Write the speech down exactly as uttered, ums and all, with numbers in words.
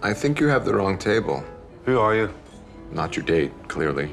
I think you have the wrong table. Who are you? Not your date, clearly.